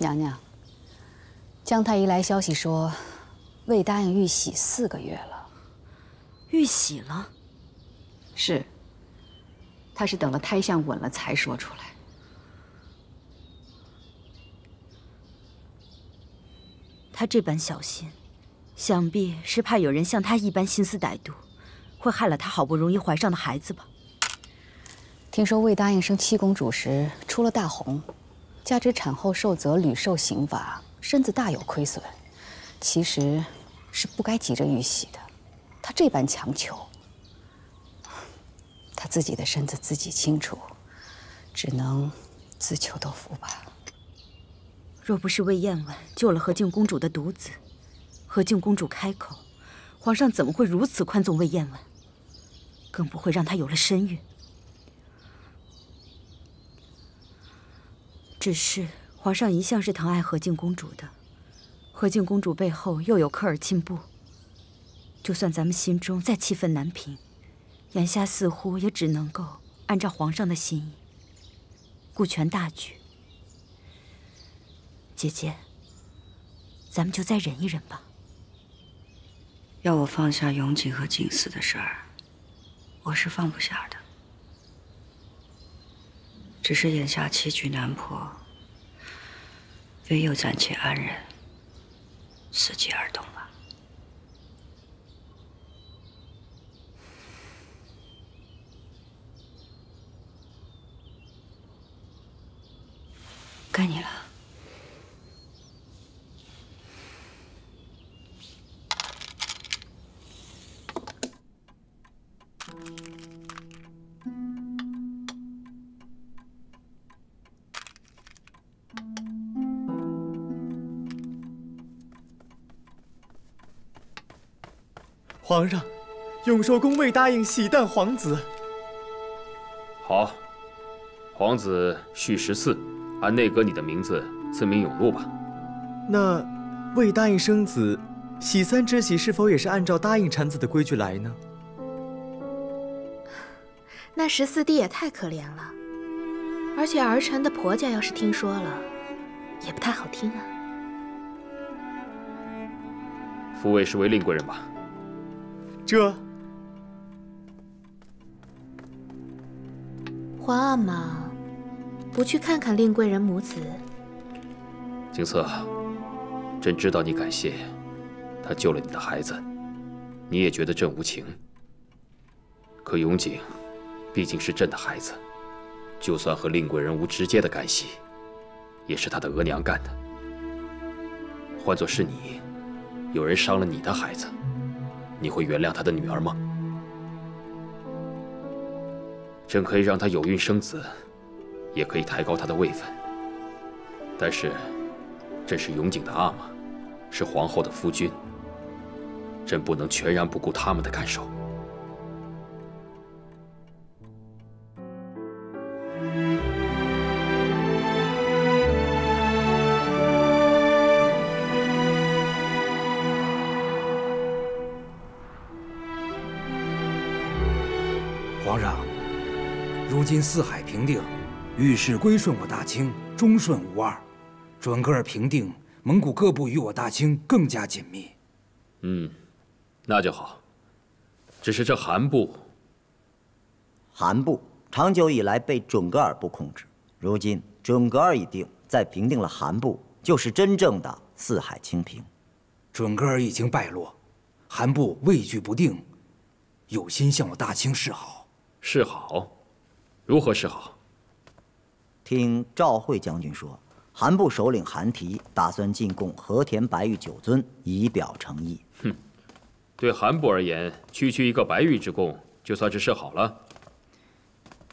娘娘，江太医来消息说，魏答应玉玺4个月了。玉玺了？是，他是等了胎象稳了才说出来。他这般小心，想必是怕有人像他一般心思歹毒，会害了他好不容易怀上的孩子吧。 听说魏答应生七公主时出了大红，加之产后受责，屡受刑罚，身子大有亏损，其实是不该急着玉玺的。他这般强求，他自己的身子自己清楚，只能自求多福吧。若不是魏嬿婉救了和敬公主的独子，和敬公主开口，皇上怎么会如此宽纵魏嬿婉，更不会让她有了身孕。 只是皇上一向是疼爱和敬公主的，和敬公主背后又有科尔沁部，就算咱们心中再气愤难平，眼下似乎也只能够按照皇上的心意，顾全大局。姐姐，咱们就再忍一忍吧。要我放下永景和景思的事儿，我是放不下的。 只是眼下棋局难破，唯有暂且安忍，伺机而动吧。该你了。 皇上，永寿宫未答应喜诞皇子。好，皇子续14，按内阁你的名字赐名永禄吧。那未答应生子，喜三之喜是否也是按照答应产子的规矩来呢？那14弟也太可怜了，而且儿臣的婆家要是听说了，也不太好听啊。福卫侍卫令贵人吧。 这皇阿玛不去看看令贵人母子，景瑟，朕知道你感谢他救了你的孩子，你也觉得朕无情。可永景毕竟是朕的孩子，就算和令贵人无直接的干系，也是他的额娘干的。换作是你，有人伤了你的孩子。 你会原谅他的女儿吗？朕可以让他有孕生子，也可以抬高他的位分。但是，朕是永景的阿玛，是皇后的夫君，朕不能全然不顾他们的感受。今四海平定，御史归顺我大清，忠顺无二。准噶尔平定，蒙古各部与我大清更加紧密。嗯，那就好。只是这韩部，韩部长久以来被准噶尔部控制。如今准噶尔已定，再平定了韩部，就是真正的四海清平。准噶尔已经败落，韩部畏惧不定，有心向我大清示好。示好。 如何是好？听赵惠将军说，韩部首领韩提打算进贡和田白玉9尊，以表诚意。哼，对韩部而言，区一个白玉之贡，就算是示好了。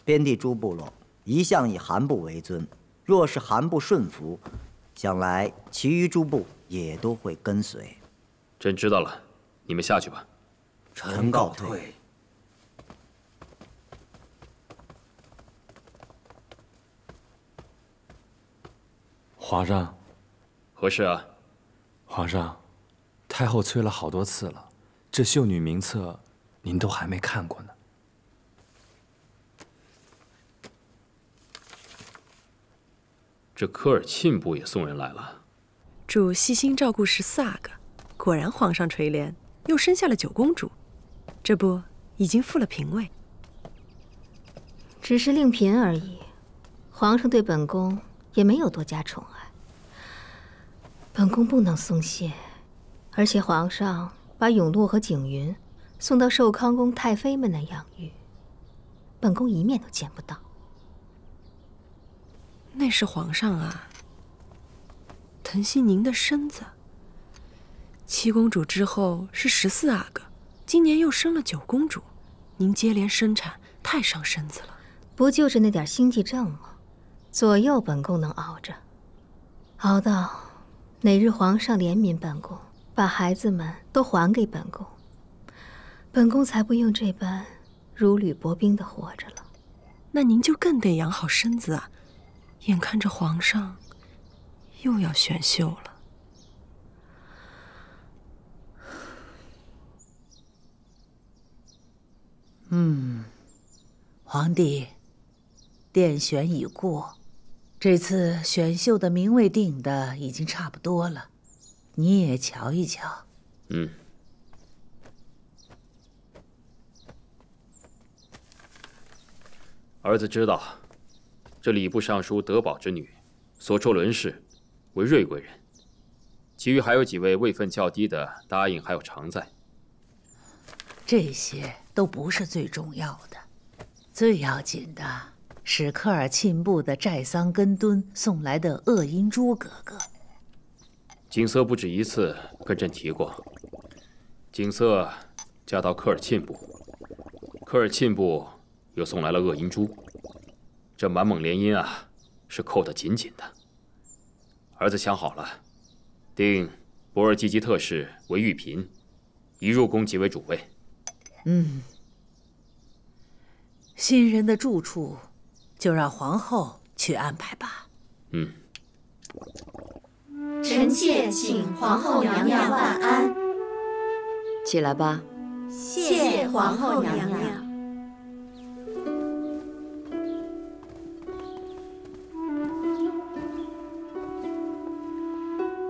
边地诸部落一向以韩部为尊，若是韩部顺服，想来其余诸部也都会跟随。朕知道了，你们下去吧。臣告退。 皇上，何事啊？皇上，太后催了好多次了，这秀女名册您都还没看过呢。这科尔沁部也送人来了。主细心照顾14阿哥，果然皇上垂怜，又生下了九公主。这不，已经复了嫔位，只是令嫔而已。皇上对本宫也没有多加宠爱，本宫不能松懈。而且皇上把永洛和景云送到寿康宫太妃们那养育，本宫一面都见不到。 那是皇上啊，疼惜您的身子。七公主之后是14阿哥，今年又生了九公主，您接连生产太伤身子了。不就是那点心悸症吗？左右本宫能熬着，熬到哪日皇上怜悯本宫，把孩子们都还给本宫，本宫才不用这般如履薄冰的活着了。那您就更得养好身子啊。 眼看着皇上又要选秀了，皇帝，殿选已过，这次选秀的名位定的已经差不多了，你也瞧一瞧。儿子知道。 这礼部尚书德宝之女，所处伦氏，为瑞贵人。其余还有几位位分较低的，答应还有常在。这些都不是最重要的，最要紧的是科尔沁部的寨桑根敦送来的鄂音珠格格。景瑟不止一次跟朕提过，景瑟嫁到科尔沁部，科尔沁部又送来了鄂音珠。 这满蒙联姻啊，是扣得紧紧的。儿子想好了，定博尔济吉特氏为御嫔，一入宫即为主位。新人的住处，就让皇后去安排吧。臣妾请皇后娘娘万安。起来吧。谢皇后娘娘。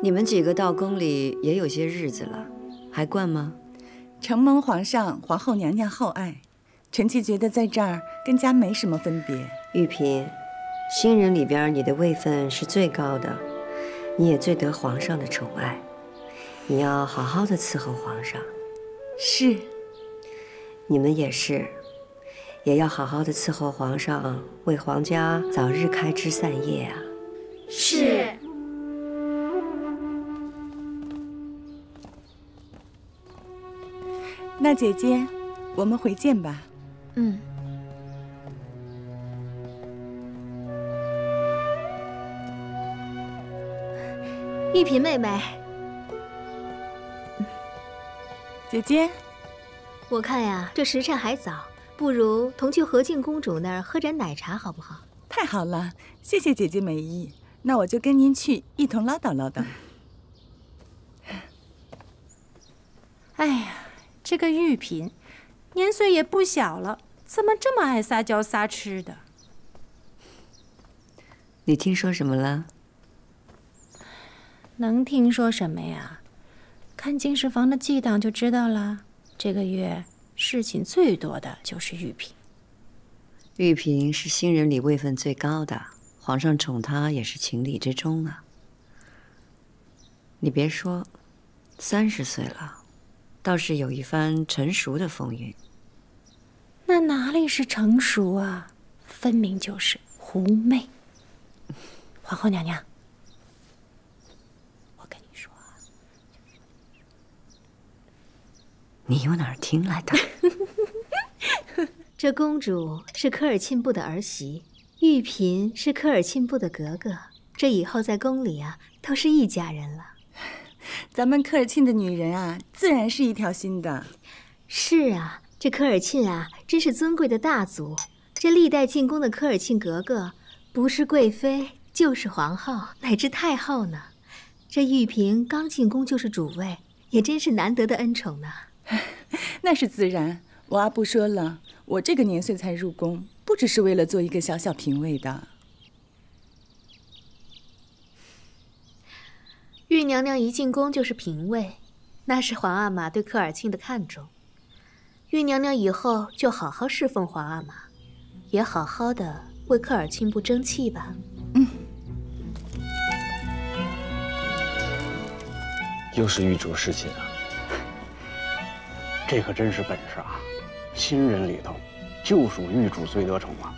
你们几个到宫里也有些日子了，还惯吗？承蒙皇上、皇后娘娘厚爱，臣妾觉得在这儿跟家没什么分别。玉嫔，新人里边你的位分是最高的，你也最得皇上的宠爱，你要好好的伺候皇上。是，你们也是，也要好好的伺候皇上，为皇家早日开枝散叶啊。是。 那姐姐，我们回见吧。玉嫔妹妹，姐姐，我看呀，这时辰还早，不如同去和敬公主那儿喝盏奶茶，好不好？太好了，谢谢姐姐美意。那我就跟您去，一同唠叨唠叨。哎呀！ 这个玉嫔，年岁也不小了，怎么这么爱撒娇撒痴的？你听说什么了？能听说什么呀？看进士房的记档就知道了。这个月事情最多的就是玉嫔。玉嫔是新人里位分最高的，皇上宠她也是情理之中啊。你别说，30岁了。 倒是有一番成熟的风韵。那哪里是成熟啊，分明就是狐媚。皇后娘娘，我跟你说啊，你又哪儿听来的？这公主是科尔沁部的儿媳，玉嫔是科尔沁部的格格，这以后在宫里啊，都是一家人了。 咱们科尔沁的女人啊，自然是一条心的。是啊，这科尔沁啊，真是尊贵的大族。这历代进宫的科尔沁格格，不是贵妃，就是皇后，乃至太后呢。这玉嫔刚进宫就是主位，也真是难得的恩宠呢。那是自然。我阿布说了，我这个年岁才入宫，不只是为了做一个小小嫔位的。娘娘一进宫就是嫔位，那是皇阿玛对科尔沁的看重。玉娘娘以后就好好侍奉皇阿玛，也好好的为科尔沁部争气吧。嗯。又是玉主侍寝啊！这可真是本事啊！新人里头，就属玉主最得宠了。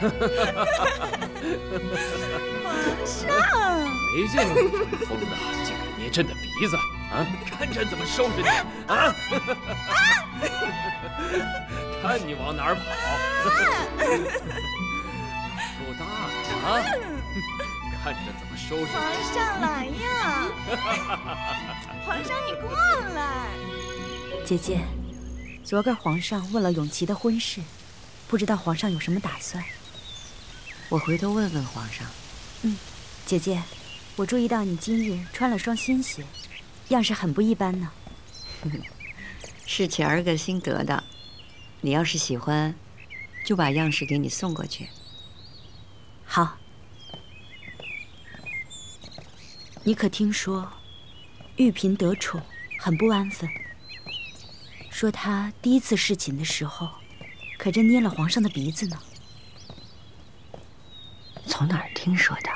皇上，没见过你这么疯的，竟敢捏朕的鼻子啊！看朕怎么收拾你啊！看你往哪儿跑！够大的啊！看朕怎么收拾你！皇上来呀！皇上，你过来。姐姐，昨个皇上问了永琪的婚事，不知道皇上有什么打算。 我回头问问皇上。嗯，姐姐，我注意到你今日穿了双新鞋，样式很不一般呢。是巧儿个新得的，你要是喜欢，就把样式给你送过去。好。你可听说，玉嫔得宠很不安分。说她第一次侍寝的时候，可真捏了皇上的鼻子呢。 从哪儿听说的？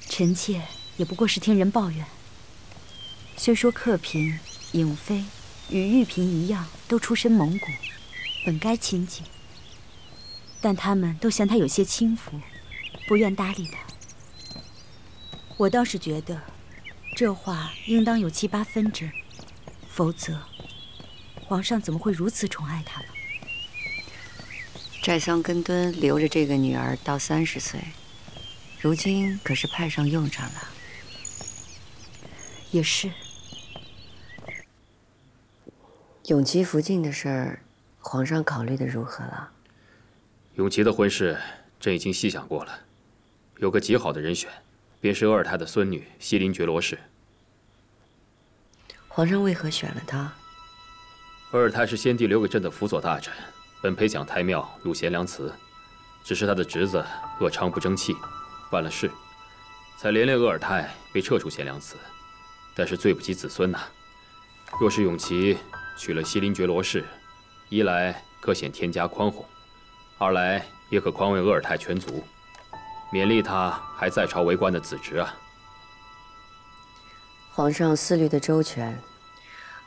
臣妾也不过是听人抱怨。虽说克嫔、颖妃与玉嫔一样都出身蒙古，本该亲近，但他们都嫌她有些轻浮，不愿搭理她。我倒是觉得，这话应当有七八分真，否则，皇上怎么会如此宠爱她呢？寨桑根敦留着这个女儿到30岁。 如今可是派上用场了，也是。永琪福晋的事儿，皇上考虑的如何了？永琪的婚事，朕已经细想过了，有个极好的人选，便是额尔泰的孙女西林觉罗氏。皇上为何选了她？额尔泰是先帝留给朕的辅佐大臣，本配享太庙、鲁贤良祠，只是他的侄子鄂昌不争气。 犯了事，才连累额尔泰被撤出贤良祠，但是罪不及子孙呐。若是永琪娶了西林觉罗氏，一来可显天家宽宏，二来也可宽慰额尔泰全族，勉励他还在朝为官的子侄啊。皇上思虑的周全，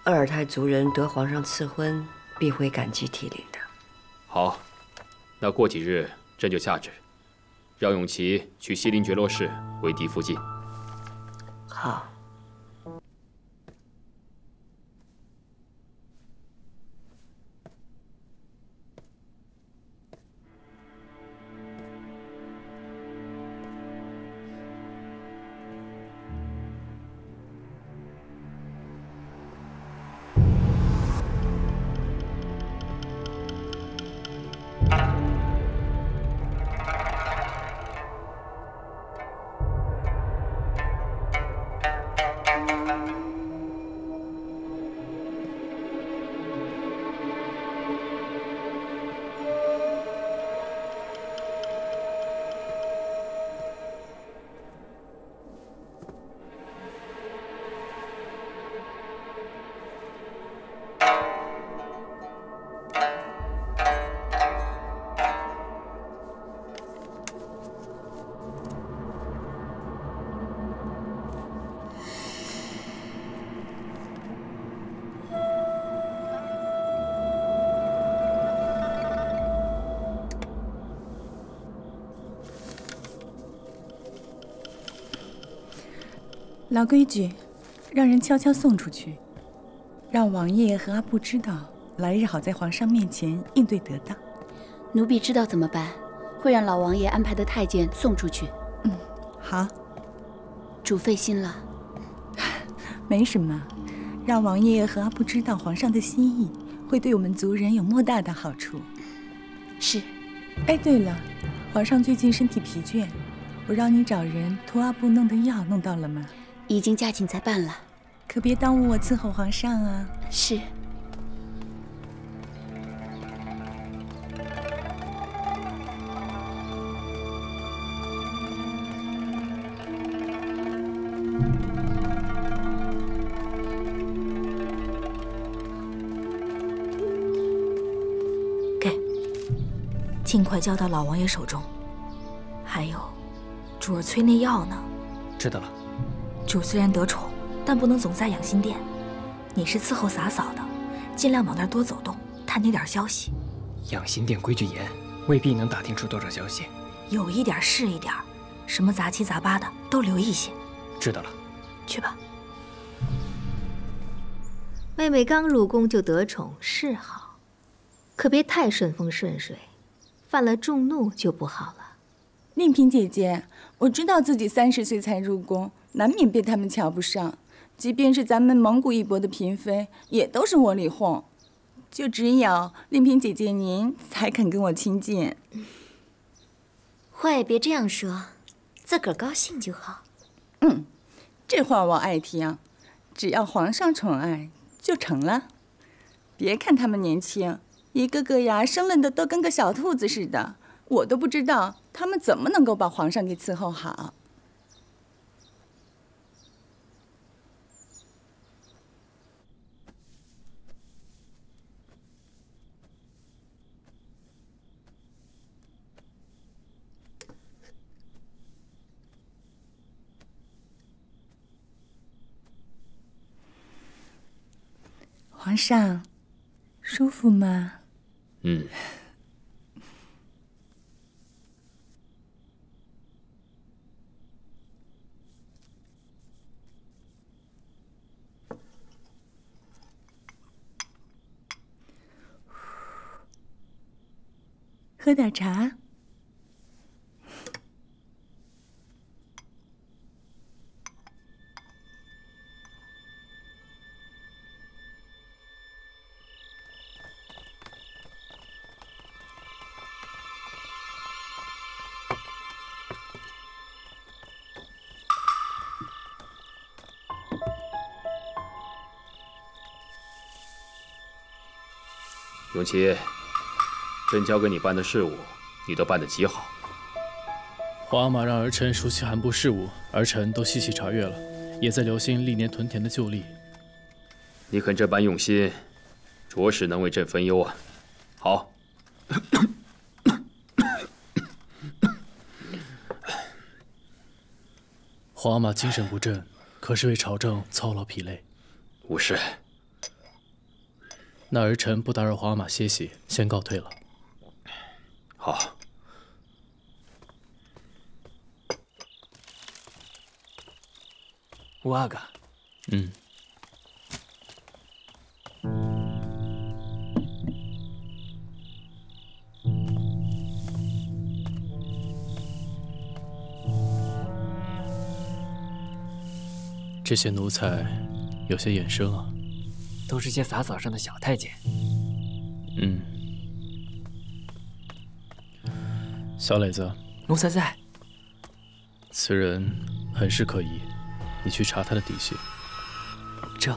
额尔泰族人得皇上赐婚，必会感激涕零的。好，那过几日朕就下旨。 让永琪去西林觉罗氏为敌附近。好。老规矩，让人悄悄送出去，让王爷和阿布知道，来日好在皇上面前应对得当。奴婢知道怎么办，会让老王爷安排的太监送出去。嗯，好。主费心了。没什么，让王爷和阿布知道皇上的心意，会对我们族人有莫大的好处。是。哎，对了，皇上最近身体疲倦，我让你找人托阿布弄的药，弄到了吗？ 已经加紧在办了，可别耽误我伺候皇上啊！是。尽快交到老王爷手中。还有，主儿催那药呢？知道了。主虽然得宠，但不能总在养心殿。你是伺候洒嫂的，尽量往那儿多走动，探听点消息。养心殿规矩严，未必能打听出多少消息。有一点是一点，什么杂七杂八的都留意些。知道了。去吧。 妹妹刚入宫就得宠是好，可别太顺风顺水，犯了众怒就不好了。令嫔姐姐，我知道自己30岁才入宫，难免被他们瞧不上。即便是咱们蒙古一国的嫔妃，也都是窝里横。就只有令嫔姐姐您才肯跟我亲近。话也别这样说，自个儿高兴就好。嗯，这话我爱听，只要皇上宠爱。 就成了。别看他们年轻，一个个呀，生嫩的都跟个小兔子似的。我都不知道他们怎么能够把皇上给伺候好。皇上，舒服吗？嗯。喝点茶。 永琪，朕交给你办的事务，你都办得极好。皇阿玛让儿臣熟悉韩部事务，儿臣都细细查阅了，也在留心历年屯田的旧历。你肯这般用心，着实能为朕分忧啊。好，皇阿玛精神不振，可是为朝政操劳疲累。无事。 那儿臣不打扰皇阿玛歇息，先告退了。好。五阿哥。嗯。这些奴才有些眼生啊。 都是些洒扫上的小太监。嗯，小磊子，奴才在。此人很是可疑，你去查他的底细。这。